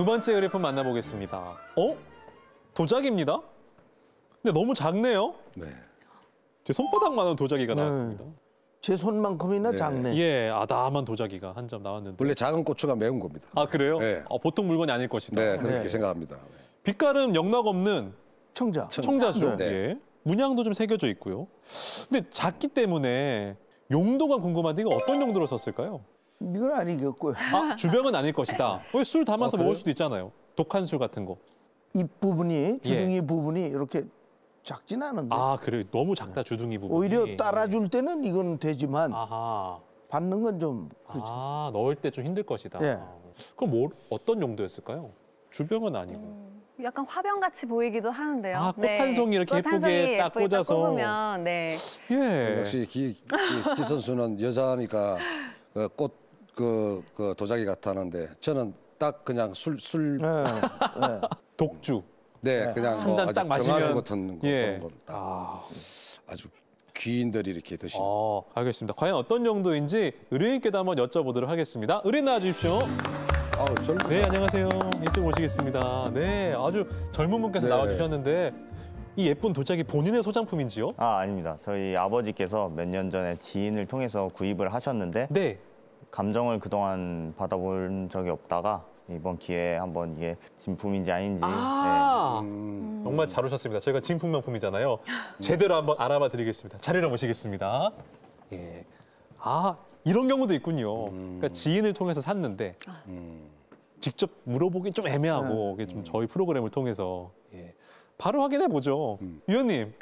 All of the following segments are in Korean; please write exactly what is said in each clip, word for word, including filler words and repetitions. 두 번째 그래프 만나보겠습니다. 어? 도자기입니다? 근데 너무 작네요? 네. 제 손바닥만한 도자기가 네. 나왔습니다. 제 손만큼이나 네. 작네. 예, 아담한 도자기가 한 점 나왔는데. 원래 작은 고추가 매운 겁니다. 아, 그래요? 네. 아, 보통 물건이 아닐 것이다. 네, 그렇게 네. 생각합니다. 빛깔은 영락 없는 청자. 청자죠. 네. 예. 문양도 좀 새겨져 있고요. 근데 작기 때문에 용도가 궁금한데 이거 어떤 용도로 썼을까요? 이건 아니겠고요. 아, 주병은 아닐 것이다. 술 담아서 아, 먹을 수도 있잖아요. 독한 술 같은 거. 입부분이, 주둥이 예. 부분이 이렇게 작진 않은데. 아, 그래요? 너무 작다, 주둥이 부분이. 오히려 따라줄 때는 이건 되지만 아하. 받는 건 좀 그렇죠. 아, 넣을 때 좀 힘들 것이다. 예. 그럼 뭐, 어떤 용도였을까요? 주병은 아니고. 음, 약간 화병같이 보이기도 하는데요. 아, 꽃 한 송이 네. 이렇게 예쁘게 딱 꽂아서. 꽂으면, 네. 예. 역시 기, 기, 기 선수는 여자니까 그 꽃, 그, 그 도자기 같았는데 저는 딱 그냥 술, 술. 네. 네. 독주. 네, 네. 그냥 뭐 아주 정화주 같은 거, 예. 그런 걸 딱 아. 아주 귀인들이 이렇게 드시는. 아, 알겠습니다. 과연 어떤 용도인지 의뢰인께도 한번 여쭤보도록 하겠습니다. 의뢰인 나와주십시오. 아우, 젊은 네, 안녕하세요. 이쪽 오시겠습니다. 네, 아주 젊은 분께서 네. 나와주셨는데 이 예쁜 도자기 본인의 소장품인지요? 아, 아닙니다. 저희 아버지께서 몇 년 전에 지인을 통해서 구입을 하셨는데 네. 감정을 그동안 받아본 적이 없다가 이번 기회에 한번 이게 진품인지 아닌지. 아 네. 음. 정말 잘 오셨습니다. 저희가 진품 명품이잖아요. 제대로 한번 알아봐 드리겠습니다. 자리로 모시겠습니다. 예. 아, 이런 경우도 있군요. 음. 그러니까 지인을 통해서 샀는데 음. 직접 물어보기 좀 애매하고 음. 좀 저희 프로그램을 통해서 예. 바로 확인해 보죠. 음. 위원님,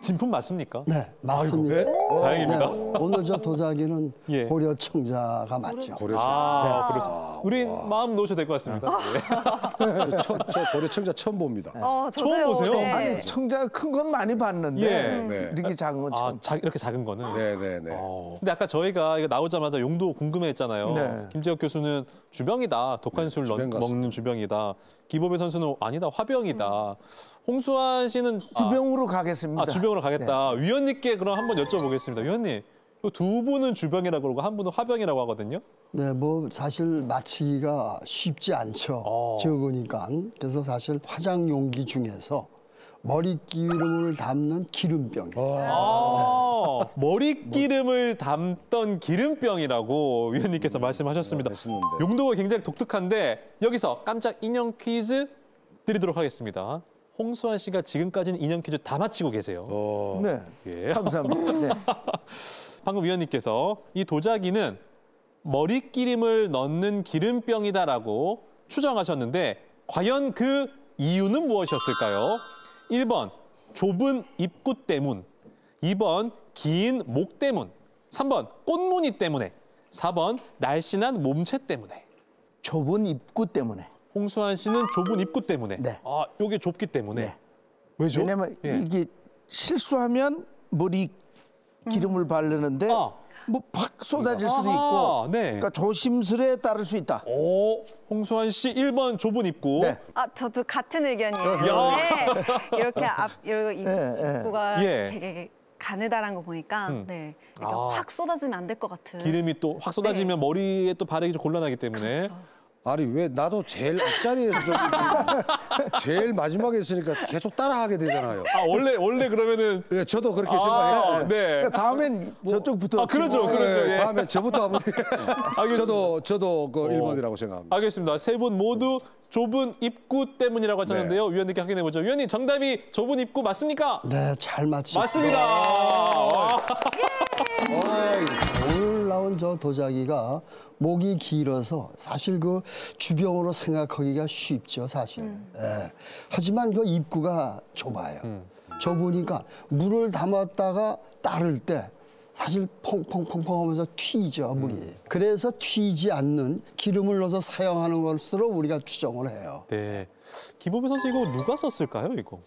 진품 맞습니까? 네, 맞습니다. 아이고, 네? 오, 다행입니다. 네, 오늘 저 도자기는 예. 고려청자가 맞죠. 고려청자. 아, 네. 고려청자. 우리 와. 마음 놓으셔도 될 것 같습니다. 아. 네. 저, 저 고려청자 처음 봅니다. 어, 처음 보세요? 네. 아니, 청자 큰 건 많이 봤는데 예. 네. 이렇게 작은 건 처음. 아, 자, 이렇게 작은 거는? 네, 네, 네. 어. 근데 아까 저희가 이거 나오자마자 용도 궁금해했잖아요. 네. 김재혁 교수는 주병이다, 독한 술 네, 주병 먹는 주병이다. 기보배 선수는 아니다, 화병이다. 음. 홍수환 씨는 주병으로 아, 가겠습니다. 아, 주병으로 가겠다. 네. 위원님께 그럼 한번 여쭤보겠습니다. 위원님, 두 분은 주병이라고 그러고 한 분은 화병이라고 하거든요. 네, 뭐 사실 맞히기가 쉽지 않죠. 어. 적으니까. 그래서 사실 화장 용기 중에서 머리기름을 담는 기름병. 아, 네. 머리기름을 담던 기름병이라고 위원님께서 음, 말씀하셨습니다. 네, 용도가 굉장히 독특한데 여기서 깜짝 인형 퀴즈 드리도록 하겠습니다. 홍수환 씨가 지금까지는 인형 퀴즈 다 마치고 계세요. 어... 네, 예. 감사합니다. 네. 방금 위원님께서 이 도자기는 머리기름을 넣는 기름병이다라고 추정하셨는데 과연 그 이유는 무엇이었을까요? 일 번 좁은 입구 때문, 이 번 긴 목 때문, 삼 번 꽃무늬 때문에, 사 번 날씬한 몸체 때문에. 좁은 입구 때문에. 홍수환 씨는 좁은 입구 때문에. 네. 아, 요게 좁기 때문에. 네. 왜죠? 왜냐면 예. 이게 실수하면 머리 기름을 음. 바르는데 아. 뭐 팍 쏟아질 아. 수도 있고. 네. 그러니까 조심스레 따를 수 있다. 오, 홍수환 씨 일 번 좁은 입구. 네. 아, 저도 같은 의견이에요. 네. 이렇게 앞 이러고 입구가 예. 되게 가느다란 거 보니까 음. 네. 그러니까 아. 확 쏟아지면 안 될 것 같은. 기름이 또 확 쏟아지면 네. 머리에 또 바르기 좀 곤란하기 때문에. 그렇죠. 아니 왜 나도 제일 앞자리에서 좀 제일 마지막에 있으니까 계속 따라하게 되잖아요. 아 원래 원래 그러면은 예, 저도 그렇게 아, 생각해요. 네. 그러니까 다음엔 뭐, 저쪽부터. 아 그렇죠, 뭐, 그렇죠. 예. 다음에 저부터 하면 돼요. 저도 저도 그 일 번이라고 생각합니다. 알겠습니다. 세 분 모두 좁은 입구 때문이라고 하셨는데요. 네. 위원님께 확인해 보죠. 위원님 정답이 좁은 입구 맞습니까? 네, 잘 맞히셨습니다. 맞습니다. 아, 오늘 나온 저 도자기가 목이 길어서 사실 그 주병으로 생각하기가 쉽죠, 사실. 음. 예. 하지만 그 입구가 좁아요. 음. 좁으니까 물을 담았다가 따를 때 사실 퐁퐁퐁퐁 하면서 튀죠, 물이. 음. 그래서 튀지 않는 기름을 넣어서 사용하는 것으로 우리가 추정을 해요. 네. 기보배 선수 이거 누가 썼을까요, 이거?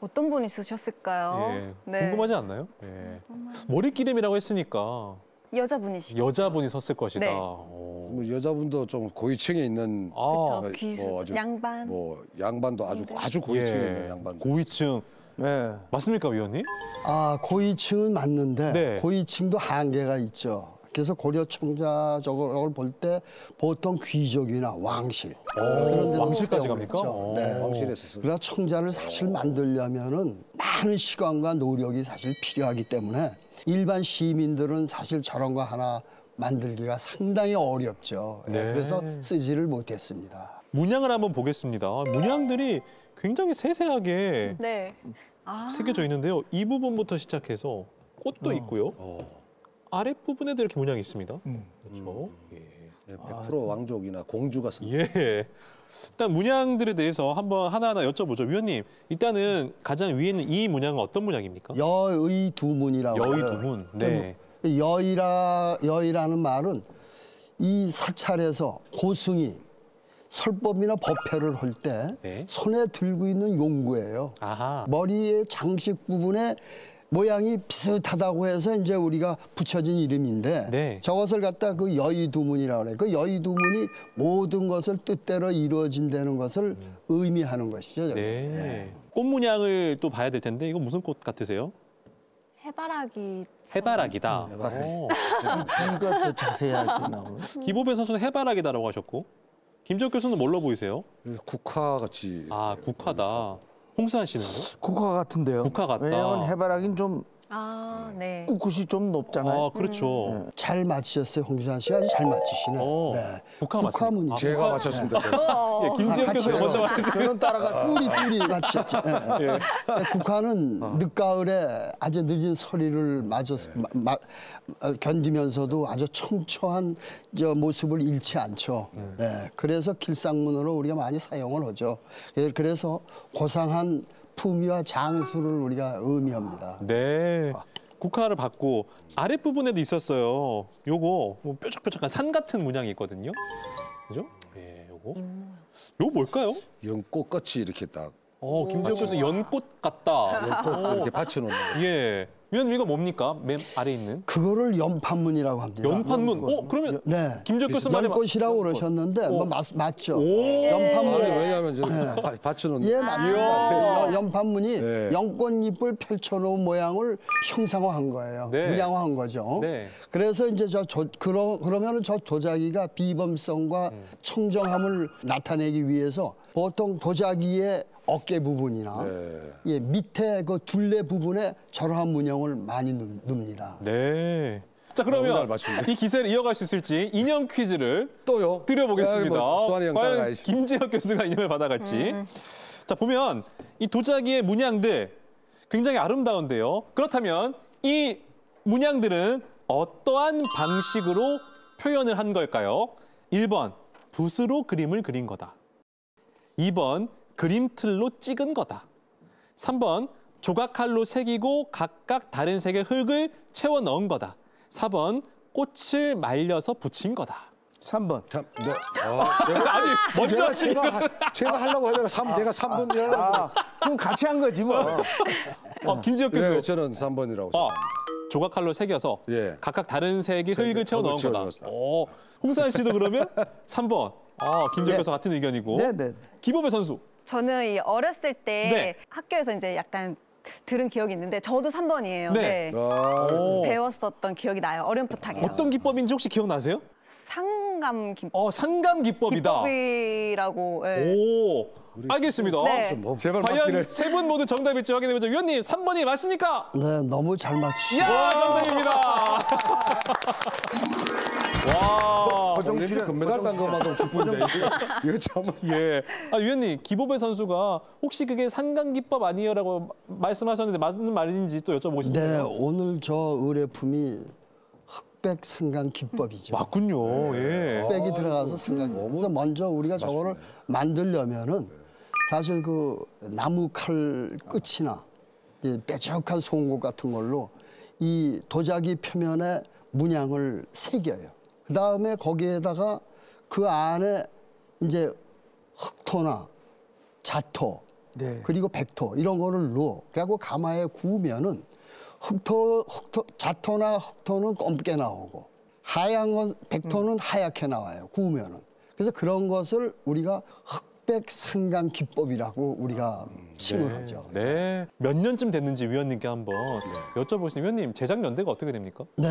어떤 분이 쓰셨을까요? 예, 네. 궁금하지 않나요? 예. 머리기름이라고 했으니까 여자분이시 여자분이 썼을 것이다. 네. 뭐 여자분도 좀 고위층에 있는 아, 그쵸, 귀수, 뭐 아주, 양반 뭐 양반도 아주 아주 고위층에 예, 있는 양반 고위층 네. 맞습니까, 위원님? 아 고위층은 맞는데 네. 고위층도 한계가 있죠. 그래서 고려청자적으로 볼 때 보통 귀족이나 왕실 오, 왕실까지 갑니까? 했죠. 네, 왕실에서. 그러니까 청자를 사실 만들려면은 많은 시간과 노력이 사실 필요하기 때문에 일반 시민들은 사실 저런 거 하나 만들기가 상당히 어렵죠. 네. 그래서 쓰지를 못했습니다. 문양을 한번 보겠습니다. 문양들이 굉장히 세세하게 네. 아. 새겨져 있는데요. 이 부분부터 시작해서 꽃도 어. 있고요. 어. 아랫부분에도 이렇게 문양이 있습니다. 음. 그렇죠? 예. 백 퍼센트 왕족이나 공주가 쓴. 예. 일단 문양들에 대해서 한번 하나하나 여쭤보죠. 위원님, 일단은 가장 위에 있는 이 문양은 어떤 문양입니까? 여의두문이라고. 여의두문. 네. 여의라, 여의라는 말은 이 사찰에서 고승이 설법이나 법회를 할 때 네. 손에 들고 있는 용구예요. 아하. 머리의 장식 부분에 모양이 비슷하다고 해서 이제 우리가 붙여진 이름인데 네. 저것을 갖다 그 여의두문이라고 해요. 그 여의두문이 모든 것을 뜻대로 이루어진다는 것을 음. 의미하는 것이죠. 네. 네. 꽃 문양을 또 봐야 될 텐데 이거 무슨 꽃 같으세요? 해바라기. 해바라기다. 해바라기. 뭔가 더 자세하게 나오는. 기보배 선수는 해바라기다라고 하셨고 김재엽 교수는 뭘로 보이세요? 국화 같이. 아 국화다. 홍수환 씨는요? 국화 같은데요. 국화 같다. 왜냐하면 해바라기는 좀 아, 네. 꿋꿋이 좀 높잖아요. 아, 그렇죠. 음. 잘 맞히셨어요, 홍수환 씨가. 아주 잘 맞히시네. 어, 네. 국화 맞습니다. 아, 제가 맞혔습니다. 네. 예, 김재엽 교수가 먼저 맞혔어요. 저는 따라가서 뿌리 뿌리 맞혔죠. 예. 예. 국화는 어. 늦가을에 아주 늦은 서리를 맞아 예. 견디면서도 아주 청초한 저 모습을 잃지 않죠. 예. 예. 그래서 길상문으로 우리가 많이 사용을 하죠. 예. 그래서 고상한 품위와 장수를 우리가 의미합니다. 네, 국화를 받고 아랫부분에도 있었어요. 요거 뭐 뾰족뾰족한 산 같은 문양이 있거든요. 그죠? 예, 요거. 요거 뭘까요? 연꽃같이 이렇게 딱. 어, 김재엽 교수 연꽃 같다. 연꽃 이렇게 받쳐놓는. 예. 위원님 이거 뭡니까? 맨 아래 있는? 그거를 연판문이라고 합니다. 연판문? 어, 그러면 네. 김재엽 교수 말이 연꽃이라고 연꽃. 그러셨는데 뭐 맞, 맞죠. 오. 연판문이 예. 왜냐하면 네. 받쳐놓는. 예, 맞습니다. 예. 연판문이 네. 연꽃잎을 펼쳐놓은 모양을 형상화한 거예요. 네. 문양화한 거죠. 네. 그래서 이제 저 조, 그러, 그러면은 저 도자기가 비범성과 음. 청정함을 나타내기 위해서 보통 도자기의 어깨 부분이나 네. 예, 밑에 그 둘레 부분에 저러한 문양을 많이 넣습니다. 네. 자 그러면 어, 이 기세를 이어갈 수 있을지 인형 퀴즈를 또요 드려보겠습니다. 뭐, 과연 김재엽 교수가 인형을 받아갈지. 음. 자 보면 이 도자기의 문양들 굉장히 아름다운데요. 그렇다면 이 문양들은 어떠한 방식으로 표현을 한 걸까요? 일 번 붓으로 그림을 그린 거다. 이 번 그림틀로 찍은 거다. 삼 번 조각칼로 새기고 각각 다른 색의 흙을 채워 넣은 거다. 사 번 꽃을 말려서 붙인 거다. 삼 번. 참, 네. 어, 내가, 아니, 먼저 내가 제가, 하, 제가 하려고 하다가 삼, 아, 내가 삼 번이라고. 아, 아, 그럼 같이 한 거지 뭐. 어, 김지혁 교수. 네, 저는 삼 번이라고. 어, 조각칼로 새겨서 예. 각각 다른 색의 흙을 채워 넣은 거다. 어, 홍수환 씨도 그러면 삼 번. 아, 김재엽 교수 네. 같은 의견이고. 네, 네. 기보배 선수. 저는 어렸을 때 네. 학교에서 이제 약간 들은 기억이 있는데 저도 삼 번이에요. 네. 네. 배웠었던 기억이 나요. 어렴풋하게. 어떤 기법인지 혹시 기억나세요? 상감 기법. 어, 상감 기법이다. 기법이라고. 네. 오, 알겠습니다. 네. 제발 과연 세 분 모두 정답일지 확인해보죠. 위원님, 삼 번이 맞습니까? 네, 너무 잘 맞추시고. 이야, 정답입니다. 와, 올림픽 금메달 딴 것만도 기쁜데 이거 참. 예. 아 위원님 기보배 선수가 혹시 그게 상감 기법 아니에요라고 말씀하셨는데 맞는 말인지 또 여쭤보고 싶네요. 네, 오늘 저 의뢰품이 흑백 상감 기법이죠. 맞군요. 예. 흑백이 아, 들어가서 상감. 그래서 먼저 우리가 맞습니다. 저거를 만들려면은 사실 그 나무 칼 끝이나 이 뾰족한 송곳 같은 걸로 이 도자기 표면에 문양을 새겨요. 그 다음에 거기에다가 그 안에 이제 흑토나 자토 네. 그리고 백토 이런 거를 넣어. 그리고 가마에 구우면은 흑토, 흑토, 자토나 흑토는 검게 나오고 하얀 건 백토는 음. 하얗게 나와요. 구우면은. 그래서 그런 것을 우리가 흑 흑백 상감 기법이라고 우리가 칭을 네. 하죠. 네. 몇 년쯤 됐는지 위원님께 한번 네. 여쭤보시면 위원님 제작 연대가 어떻게 됩니까? 네.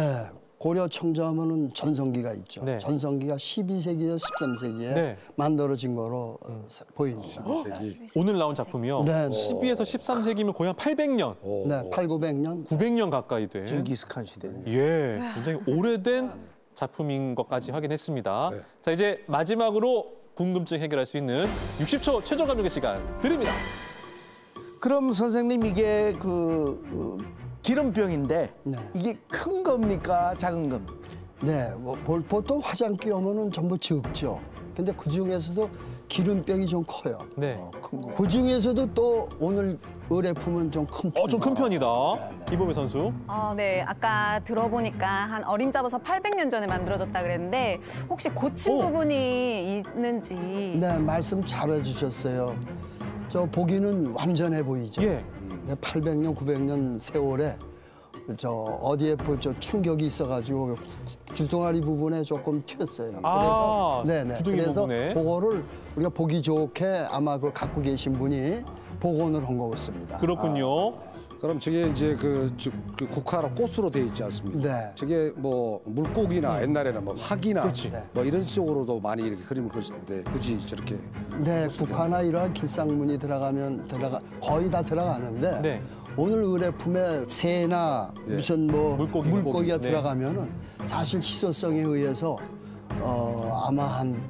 고려청자 하면은 전성기가 있죠. 네. 전성기가 십이 세기에서 십삼 세기에 네. 만들어진 거로 음. 보입니다. 네. 오늘 나온 작품이요? 네. 십이에서 십삼 세기면 거의 한 팔백 년. 오. 네, 팔, 구백 년. 구백 년 가까이 돼. 징기스칸 시대네요. 예, 굉장히 오래된 작품인 것까지 확인했습니다. 네. 자, 이제 마지막으로 궁금증 해결할 수 있는 육십 초 최종 감독의 시간 드립니다. 그럼 선생님 이게 그... 그... 기름병인데 네. 이게 큰 겁니까 작은 겁니까? 네, 뭐, 보통 화장기 오면은 전부 적죠. 근데 그 중에서도 기름병이 좀 커요. 네, 어, 그 중에서도 또 오늘 의뢰품은 좀 큰 편. 어, 좀 큰 편이다. 네, 네. 이범희 선수. 어, 네, 아까 들어보니까 한 어림잡아서 팔백 년 전에 만들어졌다 그랬는데 혹시 고친 오. 부분이 있는지. 네, 말씀 잘해주셨어요. 저 보기는 완전해 보이죠. 예. 팔백 년, 구백 년 세월에 저 어디에 저 충격이 있어가지고 주둥아리 부분에 조금 튀었어요. 아, 그래서 네네. 그래서 부분에. 그거를 우리가 보기 좋게 아마 그 갖고 계신 분이 복원을 한 것 같습니다. 그렇군요. 아, 네. 그럼 저게 이제 그, 저, 그 국화로 꽃으로 돼 있지 않습니까? 네. 저게 뭐 물고기나 네. 옛날에는 뭐 학이나 네. 뭐 이런 쪽으로도 많이 이렇게 그림을 그리는데 굳이 저렇게. 네, 국화나 이런 길상문이 들어가면 들어가 거의 다 들어가는데 네. 오늘 의뢰품에 새나 네. 무슨 뭐 물고기, 물고기가 물고기. 들어가면은 사실 희소성에 의해서 어 아마 한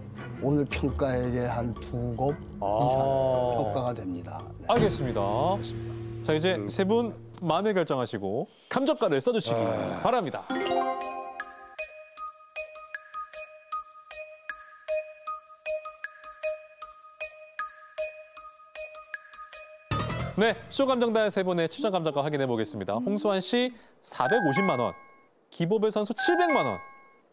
오늘 평가액의 한 두 곱 아. 이상 평가가 됩니다. 네. 알겠습니다. 알겠습니다. 자 이제 음. 세 분 마음에 결정하시고 감정가를 써주시기 아. 바랍니다. 네, 쇼감정단 세 분의 추천 감정가 확인해 보겠습니다. 홍수환 씨 사백오십만 원, 기보배 선수 칠백만 원,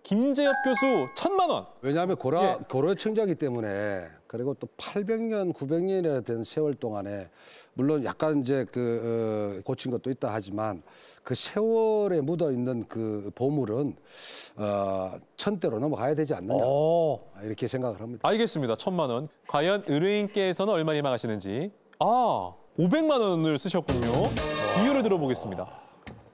김재엽 교수 천만 원. 왜냐하면 고려, 예. 고려청자이기 때문에 그리고 또 팔백 년, 구백 년이나 된 세월 동안에 물론 약간 이제 그 어, 고친 것도 있다 하지만 그 세월에 묻어 있는 그 보물은 어, 천대로 넘어가야 되지 않느냐 오. 이렇게 생각을 합니다. 알겠습니다. 천만 원. 과연 의뢰인께서는 얼마 예상하시는지. 아. 오백만 원을 쓰셨군요. 이유를 들어보겠습니다.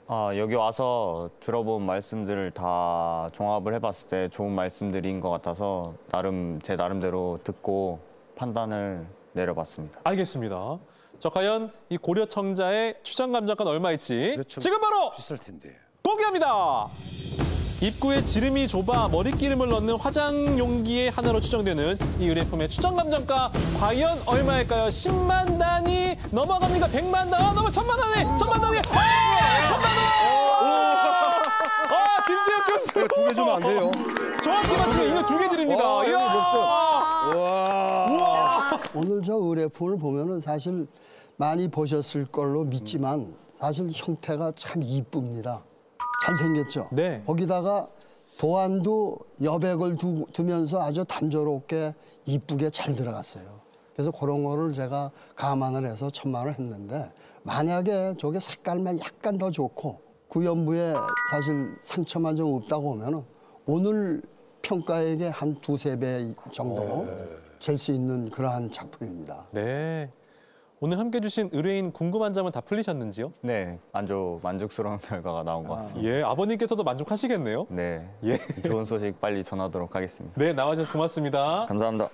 아, 여기 와서 들어본 말씀들을 다 종합을 해봤을 때 좋은 말씀들인 것 같아서 나름 제 나름대로 듣고 판단을 내려봤습니다. 알겠습니다. 저 과연 이 고려청자의 추천 감정가는 얼마일지 지금 바로 비쌀 텐데. 공개합니다. 입구에 지름이 좁아 머리기름을 넣는 화장 용기의 하나로 추정되는 이 의뢰품의 추정 감정가 과연 얼마일까요? 십만 단위 넘어갑니까? 백만 단위 넘어 천만 단위! 천만 단위! 아! 천만 원! 아, 김지혁 교수! 두 개 주면 안 돼요. 정확히 맞추면 인형 두 개 드립니다. 와, 이야! 우와. 우와. 오늘 저 의뢰품을 보면은 사실 많이 보셨을 걸로 믿지만 사실 형태가 참 이쁩니다. 잘생겼죠? 네. 거기다가 도안도 여백을 두, 두면서 아주 단조롭게 이쁘게 잘 들어갔어요. 그래서 그런 거를 제가 감안을 해서 천만 원을 했는데 만약에 저게 색깔만 약간 더 좋고 구연부에 사실 상처만 좀 없다고 하면은 오늘 평가액의 한 두세 배 정도 될 수 있는 그러한 작품입니다. 네. 오늘 함께 주신 의뢰인 궁금한 점은 다 풀리셨는지요? 네, 만족, 만족스러운 결과가 나온 것 같습니다. 예, 아버님께서도 만족하시겠네요? 네, 예. 좋은 소식 빨리 전하도록 하겠습니다. 네, 나와주셔서 고맙습니다. 감사합니다.